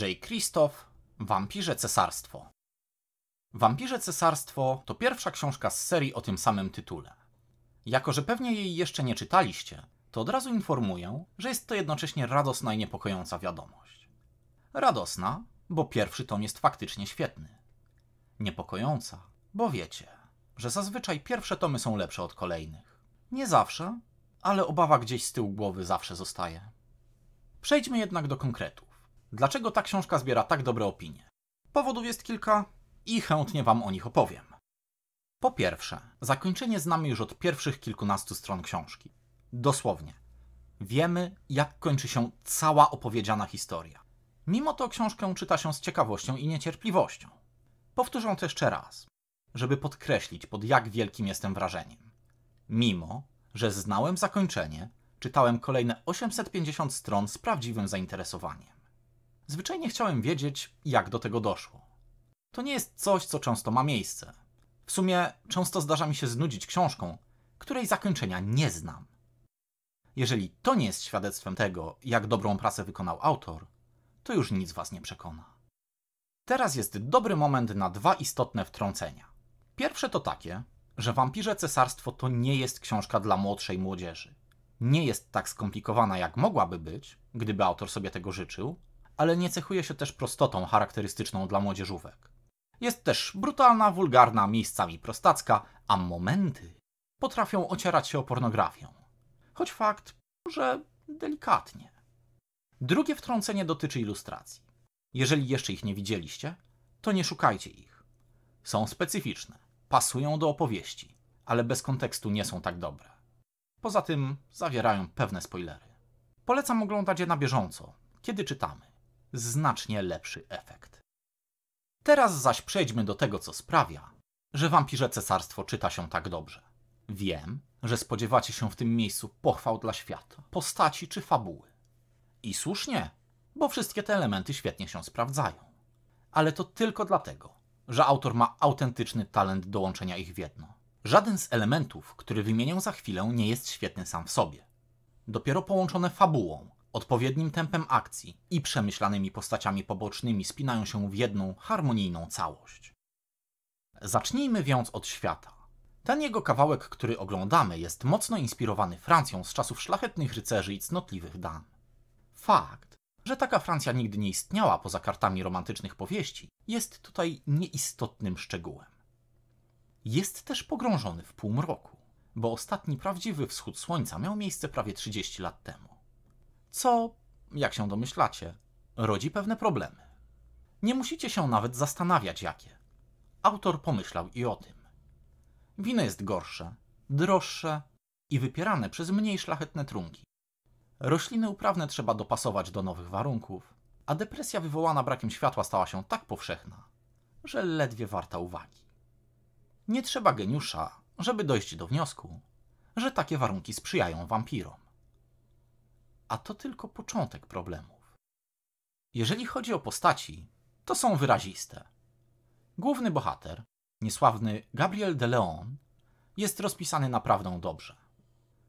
Jay Kristoff, Wampirze Cesarstwo. Wampirze Cesarstwo to pierwsza książka z serii o tym samym tytule. Jako że pewnie jej jeszcze nie czytaliście, to od razu informuję, że jest to jednocześnie radosna i niepokojąca wiadomość. Radosna, bo pierwszy tom jest faktycznie świetny. Niepokojąca, bo wiecie, że zazwyczaj pierwsze tomy są lepsze od kolejnych. Nie zawsze, ale obawa gdzieś z tyłu głowy zawsze zostaje. Przejdźmy jednak do konkretów. Dlaczego ta książka zbiera tak dobre opinie? Powodów jest kilka i chętnie wam o nich opowiem. Po pierwsze, zakończenie znamy już od pierwszych kilkunastu stron książki. Dosłownie. Wiemy, jak kończy się cała opowiedziana historia. Mimo to książkę czyta się z ciekawością i niecierpliwością. Powtórzę to jeszcze raz, żeby podkreślić, pod jak wielkim jestem wrażeniem. Mimo że znałem zakończenie, czytałem kolejne 850 stron z prawdziwym zainteresowaniem. Zwyczajnie chciałem wiedzieć, jak do tego doszło. To nie jest coś, co często ma miejsce. W sumie często zdarza mi się znudzić książką, której zakończenia nie znam. Jeżeli to nie jest świadectwem tego, jak dobrą pracę wykonał autor, to już nic was nie przekona. Teraz jest dobry moment na dwa istotne wtrącenia. Pierwsze to takie, że Wampirze Cesarstwo to nie jest książka dla młodszej młodzieży. Nie jest tak skomplikowana, jak mogłaby być, gdyby autor sobie tego życzył, ale nie cechuje się też prostotą charakterystyczną dla młodzieżówek. Jest też brutalna, wulgarna, miejscami prostacka, a momenty potrafią ocierać się o pornografię. Choć fakt, że delikatnie. Drugie wtrącenie dotyczy ilustracji. Jeżeli jeszcze ich nie widzieliście, to nie szukajcie ich. Są specyficzne. Pasują do opowieści, ale bez kontekstu nie są tak dobre. Poza tym zawierają pewne spoilery. Polecam oglądać je na bieżąco, kiedy czytamy. Znacznie lepszy efekt. Teraz zaś przejdźmy do tego, co sprawia, że Wampirze Cesarstwo czyta się tak dobrze. Wiem, że spodziewacie się w tym miejscu pochwał dla świata, postaci czy fabuły. I słusznie, bo wszystkie te elementy świetnie się sprawdzają. Ale to tylko dlatego, że autor ma autentyczny talent do łączenia ich w jedno. Żaden z elementów, który wymienię za chwilę, nie jest świetny sam w sobie. Dopiero połączone fabułą, odpowiednim tempem akcji i przemyślanymi postaciami pobocznymi spinają się w jedną, harmonijną całość. Zacznijmy więc od świata. Ten jego kawałek, który oglądamy, jest mocno inspirowany Francją z czasów szlachetnych rycerzy i cnotliwych dam. Fakt, że taka Francja nigdy nie istniała poza kartami romantycznych powieści, jest tutaj nieistotnym szczegółem. Jest też pogrążony w półmroku, bo ostatni prawdziwy wschód słońca miał miejsce prawie 30 lat temu. Co, jak się domyślacie, rodzi pewne problemy. Nie musicie się nawet zastanawiać, jakie. Autor pomyślał i o tym. Wino jest gorsze, droższe i wypierane przez mniej szlachetne trunki. Rośliny uprawne trzeba dopasować do nowych warunków, a depresja wywołana brakiem światła stała się tak powszechna, że ledwie warta uwagi. Nie trzeba geniusza, żeby dojść do wniosku, że takie warunki sprzyjają wampirom. A to tylko początek problemów. Jeżeli chodzi o postaci, to są wyraziste. Główny bohater, niesławny Gabriel de Leon, jest rozpisany naprawdę dobrze.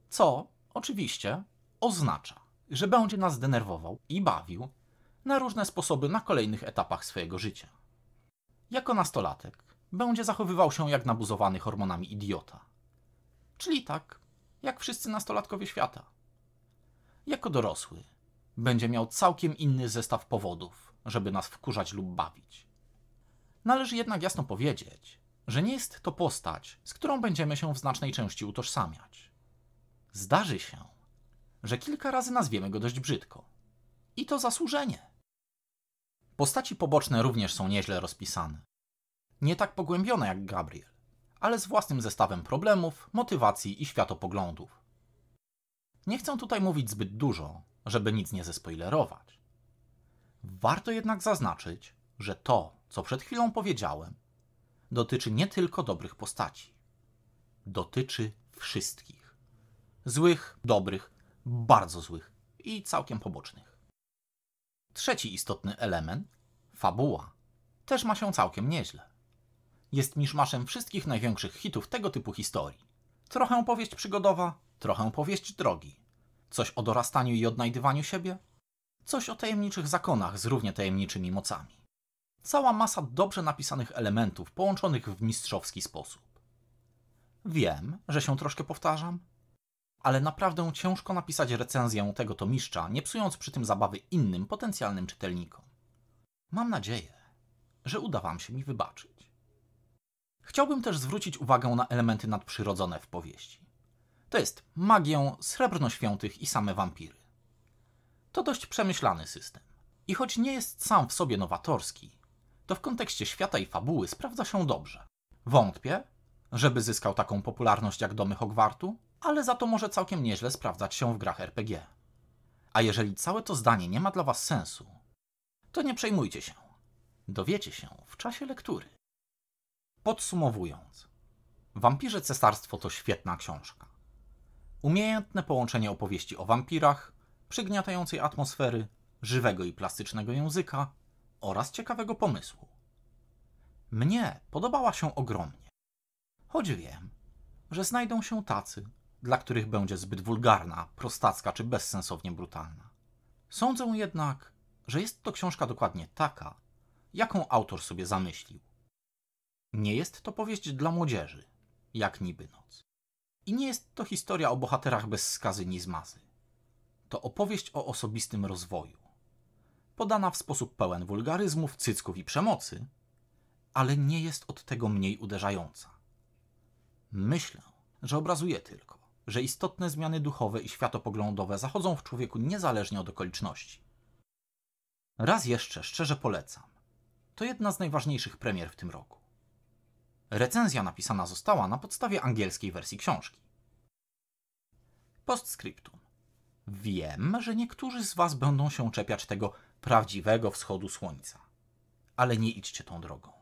Co, oczywiście, oznacza, że będzie nas denerwował i bawił na różne sposoby na kolejnych etapach swojego życia. Jako nastolatek będzie zachowywał się jak nabuzowany hormonami idiota. Czyli tak, jak wszyscy nastolatkowie świata. Jako dorosły będzie miał całkiem inny zestaw powodów, żeby nas wkurzać lub bawić. Należy jednak jasno powiedzieć, że nie jest to postać, z którą będziemy się w znacznej części utożsamiać. Zdarzy się, że kilka razy nazwiemy go dość brzydko. I to zasłużenie. Postaci poboczne również są nieźle rozpisane. Nie tak pogłębione jak Gabriel, ale z własnym zestawem problemów, motywacji i światopoglądów. Nie chcę tutaj mówić zbyt dużo, żeby nic nie zespoilerować. Warto jednak zaznaczyć, że to, co przed chwilą powiedziałem, dotyczy nie tylko dobrych postaci. Dotyczy wszystkich. Złych, dobrych, bardzo złych i całkiem pobocznych. Trzeci istotny element, fabuła, też ma się całkiem nieźle. Jest miszmaszem wszystkich największych hitów tego typu historii. Trochę powieść przygodowa, trochę powieść drogi. Coś o dorastaniu i odnajdywaniu siebie, coś o tajemniczych zakonach z równie tajemniczymi mocami. Cała masa dobrze napisanych elementów połączonych w mistrzowski sposób. Wiem, że się troszkę powtarzam, ale naprawdę ciężko napisać recenzję tego tomiszcza, nie psując przy tym zabawy innym potencjalnym czytelnikom. Mam nadzieję, że uda wam się mi wybaczyć. Chciałbym też zwrócić uwagę na elementy nadprzyrodzone w powieści. To jest magię, srebrno świętych i same wampiry. To dość przemyślany system. I choć nie jest sam w sobie nowatorski, to w kontekście świata i fabuły sprawdza się dobrze. Wątpię, żeby zyskał taką popularność jak Domy Hogwartu, ale za to może całkiem nieźle sprawdzać się w grach RPG. A jeżeli całe to zdanie nie ma dla was sensu, to nie przejmujcie się. Dowiecie się w czasie lektury. Podsumowując, Wampirze Cesarstwo to świetna książka. Umiejętne połączenie opowieści o wampirach, przygniatającej atmosfery, żywego i plastycznego języka oraz ciekawego pomysłu. Mnie podobała się ogromnie, choć wiem, że znajdą się tacy, dla których będzie zbyt wulgarna, prostacka czy bezsensownie brutalna. Sądzę jednak, że jest to książka dokładnie taka, jaką autor sobie zamyślił. Nie jest to powieść dla młodzieży, jak niby noc. I nie jest to historia o bohaterach bez skazy ni zmazy. To opowieść o osobistym rozwoju, podana w sposób pełen wulgaryzmów, cycków i przemocy, ale nie jest od tego mniej uderzająca. Myślę, że obrazuje tylko, że istotne zmiany duchowe i światopoglądowe zachodzą w człowieku niezależnie od okoliczności. Raz jeszcze szczerze polecam. To jedna z najważniejszych premier w tym roku. Recenzja napisana została na podstawie angielskiej wersji książki. Postscriptum. Wiem, że niektórzy z was będą się czepiać tego prawdziwego wschodu słońca, ale nie idźcie tą drogą.